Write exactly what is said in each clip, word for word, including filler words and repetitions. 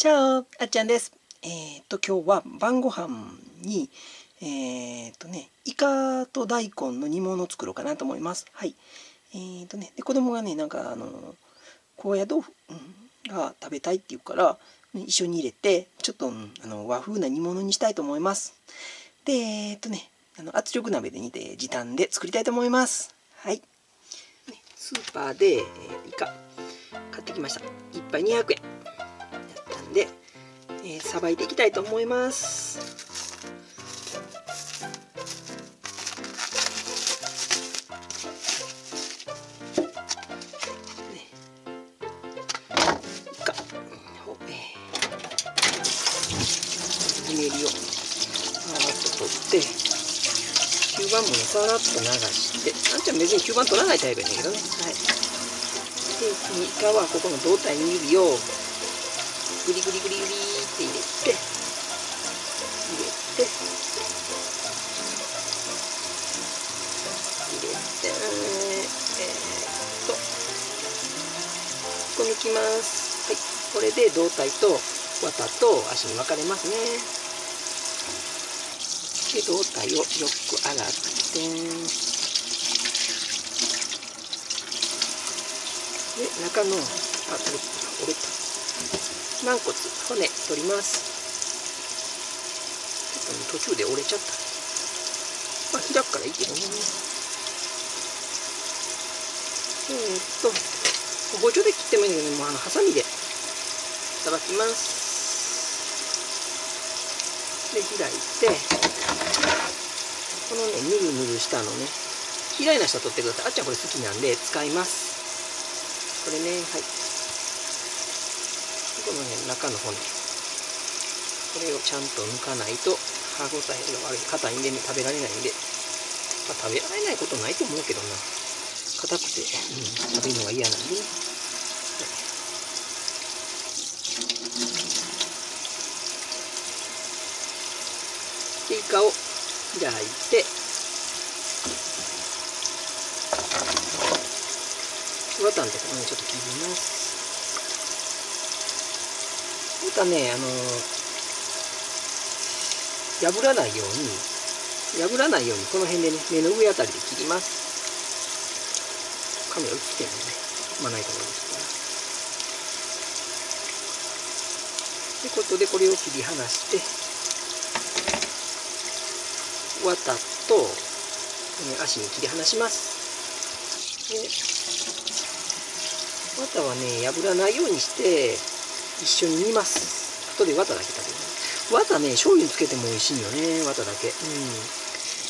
チャオ、あっちゃんです。えっと今日は晩ご飯にえっとねイカと大根の煮物を作ろうかなと思います。はい。えっとねで子供がねなんかあの高野豆腐が食べたいっていうから一緒に入れてちょっとあの和風な煮物にしたいと思います。でえっとねあの圧力鍋で煮て時短で作りたいと思います。はい。スーパーで、えー、イカ買ってきました。いっぱいにひゃくえんやったんで、えー、さばいていきたいと思います。ね、イカほべ、ぬめりをさらっと取って。吸盤もさらっと流して、あんちゃん別に吸盤取らないタイプやねんけどね。はい。で、イカはここの胴体に指をグリグリグリグリって入れて、入れて、入れて、えー、っと、ここにきます。はい。これで胴体と綿と足に分かれますね。で胴体をよく洗って、で中のあ折れた軟骨骨取ります。ちょっと途中で折れちゃった。まあ開くからいいけどね。えー、っと包丁で切ってもいいんだけど、もうあのハサミでさばきます。で開いて、このねぬるぬるしたのね、嫌いな人は取ってください。あっちゃんこれ好きなんで使います。これね、はい、このね中の骨、これをちゃんと抜かないと歯ごたえが悪い、硬いんでね食べられないんで、まあ、食べられないことないと思うけどな、硬くて、うん、食べるのが嫌なんでね。でイカを開いて、ワタンでここにちょっと切ります。またね、あのー、破らないように破らないようにこの辺でね目の上あたりで切ります。カメラ映ってるので、まあないと思いますから。ということでこれを切り離して。わたと、えー、足に切り離します。でね、わたはね破らないようにして一緒に煮ます。後でわただけ食べる。わたね醤油につけても美味しいよね。わただけ、うん、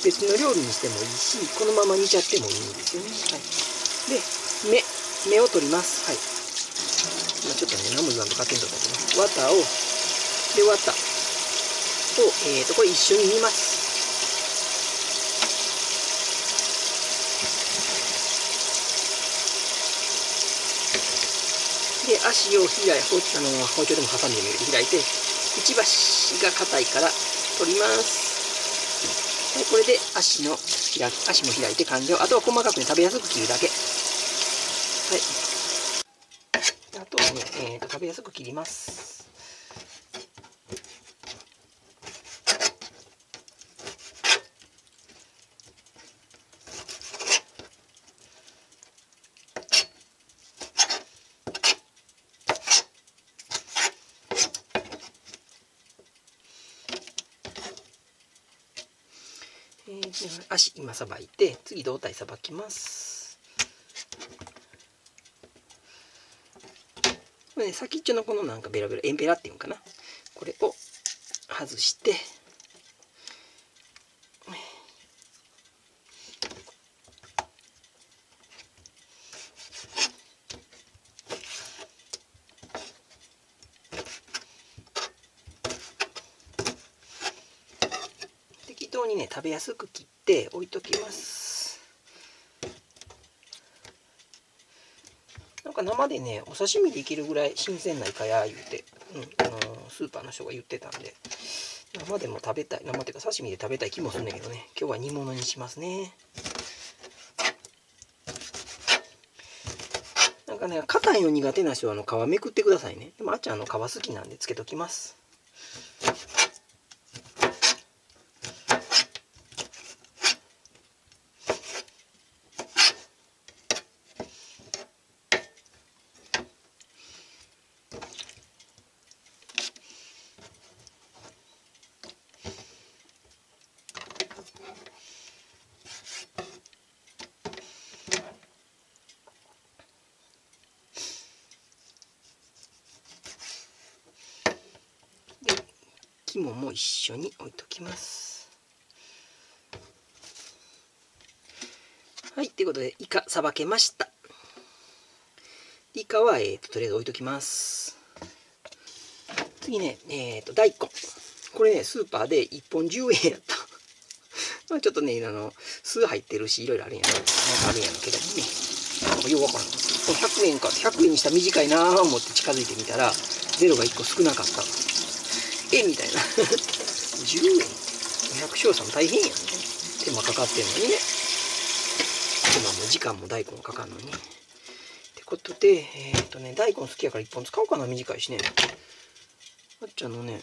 別の料理にしてもいいし、このまま煮ちゃってもいいんですよね。はい、で目目を取ります。はい。今ちょっとね何も言わんと勝手に取ってます。わたをでわたとえっとこれ一緒に煮ます。で足を開いあの包丁でもハサミでも開いて、くちばしが硬いから取ります。でこれで足の開足も開いて完了。あとは細かく、ね、食べやすく切るだけ。はい、あとはね、えー、と食べやすく切ります。足今さばいて、次胴体さばきます。これね先っちょのこのなんかベラベラエンペラっていうんかな、これを外して適当にね食べやすく切って置いときます。なんか生でねお刺身できるぐらい新鮮なイカや言うて、うん、あのー、スーパーの人が言ってたんで、生でも食べたい、生っていうか刺身で食べたい気もするんだけどね。今日は煮物にしますね。なんかね、硬いの苦手な人はあの皮めくってくださいね。でもあっちゃんの皮好きなんでつけときます。肝も一緒に置いときます。はい、ということでイカさばけました。イカは、えーと、とりあえず置いときます。次ね、えーと大根。これねスーパーでいっぽんじゅうえんやった。まあちょっとねあの酢入ってるしいろいろあるんやろ、ね、あるんやろけどね。よくわからん。このひゃくえんかひゃくえんにしたら短いなと思って近づいてみたらゼロがいっこ少なかった。えみたいなじゅうえんごひゃく商社も大変やんね。手間かかってんのにね、手間も時間も大根もかかんのにってことで、えー、っとね大根好きやからいっぽん使おうかな。短いしね、あっちゃんのね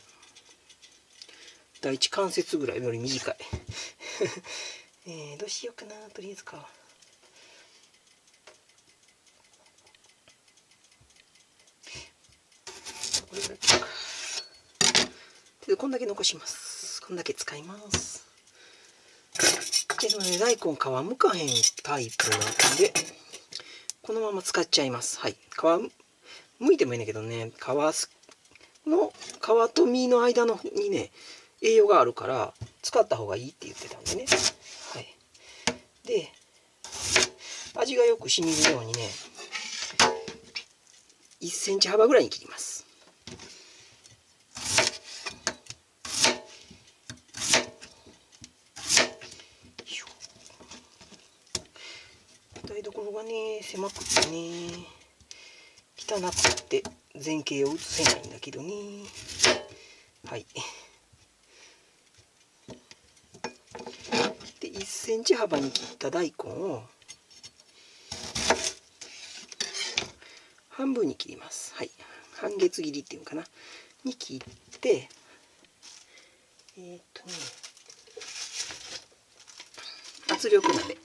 第一関節ぐらいより短いえー、どうしようかな。とりあえずかこれぐらいか。こんだけ残します。こんだけ使います。でもね、大根皮むかへんタイプなんで、このまま使っちゃいます。はい。皮むいてもいいんだけどね、皮の皮と身の間のにね、栄養があるから使った方がいいって言ってたんでね。はい。で、味がよく染みるようにね、いっセンチ幅ぐらいに切ります。ところがね狭くてね汚くて前景を映せないんだけどね。はい。でいっセンチ幅に切った大根を半分に切ります。はい。半月切りっていうのかなに切ってえー、っとね圧力鍋。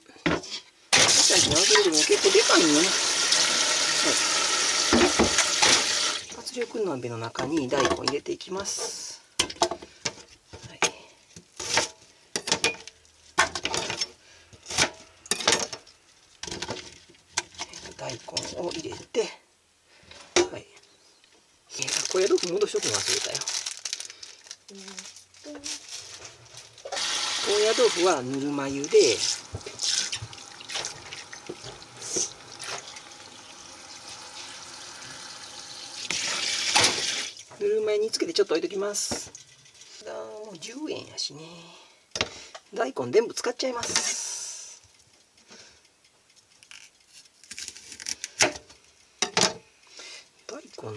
圧力も結構でかいね、はい、圧力鍋の中に大根入れていきます、はい、大根を入れて、はい、高野豆腐戻しとくの忘れたよ。高野豆腐はぬるま湯でぬるま湯につけてちょっと置いときます。もうじゅうえんやしね、大根全部使っちゃいます。大根の大根の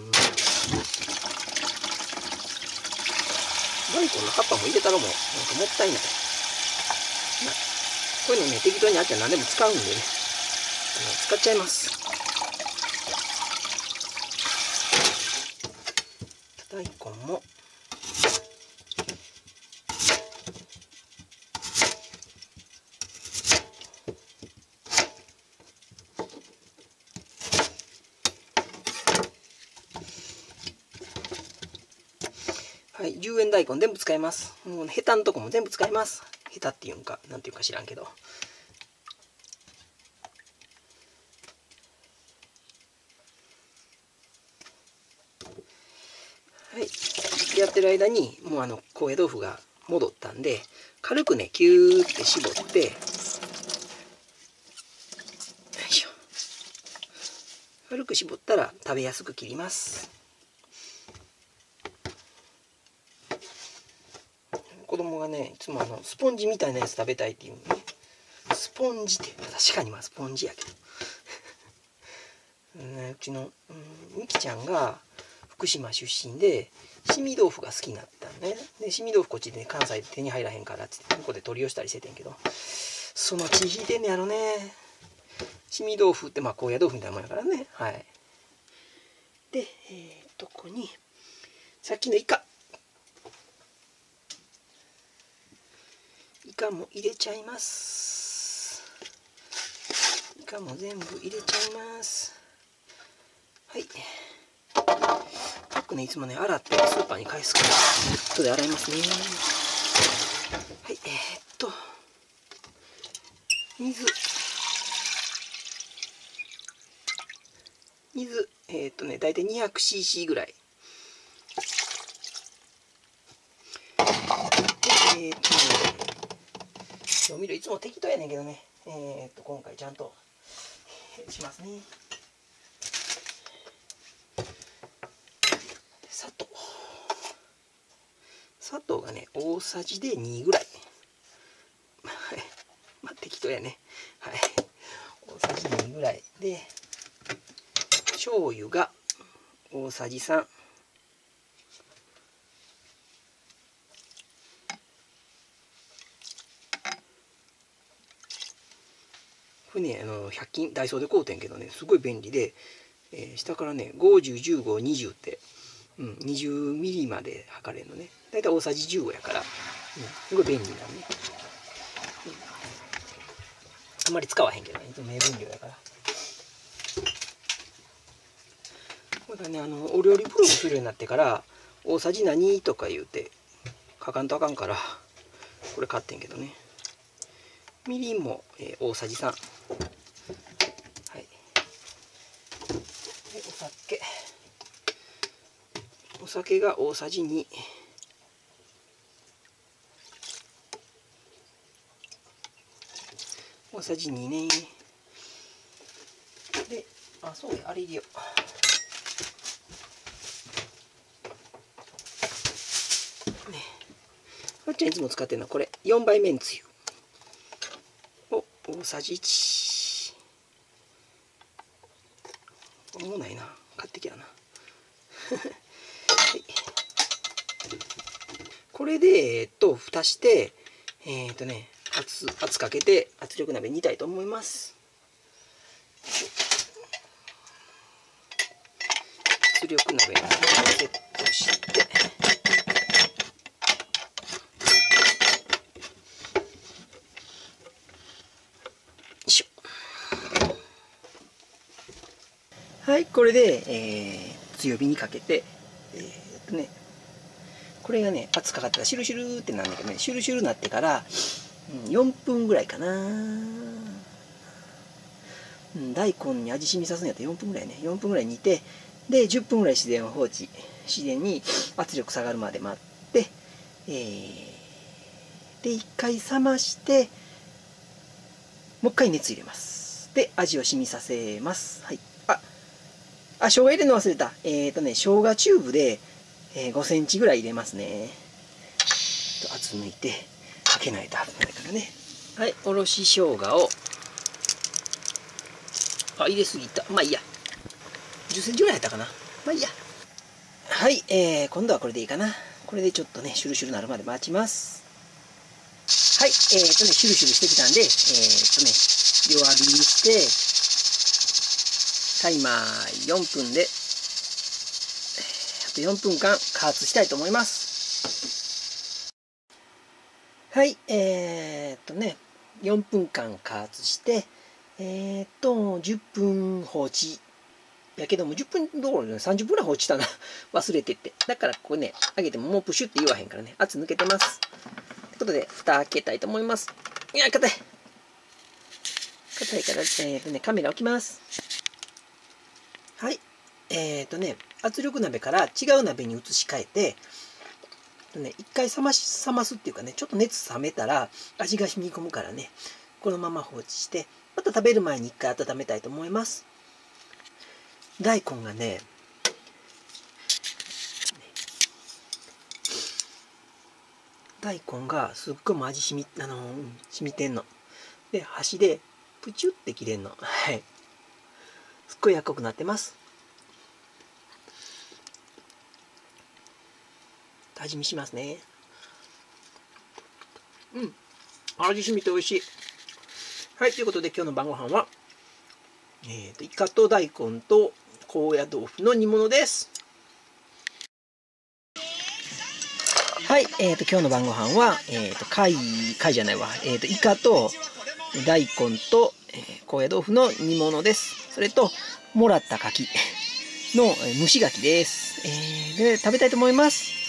葉っぱも入れたらもうなんかもったいない。こういうのね適当にあっちゃ何でも使うんでね使っちゃいます。大根もはいじゅうえん大根全部使います。もうヘタのとこも全部使います。ヘタっていうんかなんていうか知らんけど、やってる間にもうあの高野豆腐が戻ったんで軽くねキューって絞ってよいしょ軽く絞ったら食べやすく切ります。子供がねいつもあのスポンジみたいなやつ食べたいっていう、ね、スポンジって確かにまあスポンジやけど、ね、うちのみきちゃんが福島出身でしみ豆腐が好きになったのね。でしみ豆腐こっちで、ね、関西で手に入らへんからっつって向こうで取り寄せたりしててんけどその地域でねあのね凍み豆腐ってまあ高野豆腐みたいなもんやからね。はい。で、えー、とここにさっきのイカイカも入れちゃいます。イカも全部入れちゃいます。はい。パックね、いつもね洗ってスーパーに返すから後で洗いますね。はい。えー、っと水水えー、っとね大体 にひゃくシーシー ぐらいで、えー、っと調味料いつも適当やねんけどね、えー、っと今回ちゃんとしますね。砂糖砂糖がね大さじでにぐらいまあ適当やね。はい。大さじにぐらいで醤油が大さじさん、これねあのひゃく均ダイソーで買うてんけどねすごい便利で、えー、下からねごじゅう、じゅうご、にじゅうって、うん、にじゅうミリまで測れるのね。だいたい大さじじゅうごやから、うん、すごい便利なのね。あんまり使わへんけどね、いつも名分量やから。これがねあのお料理ブログするようになってから大さじ何とか言うて書かんとあかんからこれ買ってんけどね。みりんも、えー、大さじさん、はい、でお酒お酒が大さじに、大さじにね。で、あ、そうね、あれ入れよう。ね、あっちゃんいつも使ってるのはこれよんばいめんつゆを大さじいち。もうないな、買ってきやな、はい、これでえっと蓋してえー、っとね圧, 圧かけて圧力鍋煮たいと思います。圧力鍋にセットしてしょ。はい、これで、えー、強火にかけてえー、っとねこれがね圧かかったらシュルシュルってなんだけどね、シュルシュルになってからよんぷんぐらいかな、うん、大根に味染みさすんやったらよんぷんぐらいね、よんぷんぐらい煮て、でじゅっぷんぐらい自然を放置、自然に圧力下がるまで待って、えー、でいっかい冷ましてもういっかい熱入れます。で味を染みさせます。はい。ああ、生姜入れるの忘れた。えっとね生姜チューブでごセンチぐらい入れますね。ちょっと圧抜いてかけないと危ないからね。はい、おろし生姜を、あ、入れすぎた。まあいいや。じゅっセンチぐらいやったかな。まあいいや。はい、えー、今度はこれでいいかな。これでちょっとね、シュルシュルなるまで待ちます。はい、えーとね、シュルシュルしてきたんで、えーとね、弱火にして、タイマーよんぷんで、あとよんぷんかん加圧したいと思います。はい、えー、っとね、よんぷんかん加圧して、えー、っと、じゅっぷん放置。やけども、じゅっぷんどころでさんじゅっぷんぐらい放置したな。忘れてって。だから、ここね、上げてももうプシュって言わへんからね、圧抜けてます。ということで、蓋開けたいと思います。いや、硬い。硬いから、えー、っとね、カメラ置きます。はい、えー、っとね、圧力鍋から違う鍋に移し替えて、ね、いっかい冷まし、冷ますっていうかね、ちょっと熱冷めたら味が染み込むからね、このまま放置してまた食べる前にいっかい温めたいと思います。大根がね大根がすっごい味染み、あのー、染みてんので箸でプチュって切れんの。はい、すっごいやっこくなってます。味見しますね。うん、味しみて美味しい。はい、ということで今日の晩ご飯はえーと、イカと大根と高野豆腐の煮物です。はい、えーと、今日の晩ご飯は、えーと、貝、貝じゃないわ、えーと、イカと大根と、えー、高野豆腐の煮物です。それと、もらった柿の蒸し柿です。えー、で、食べたいと思います。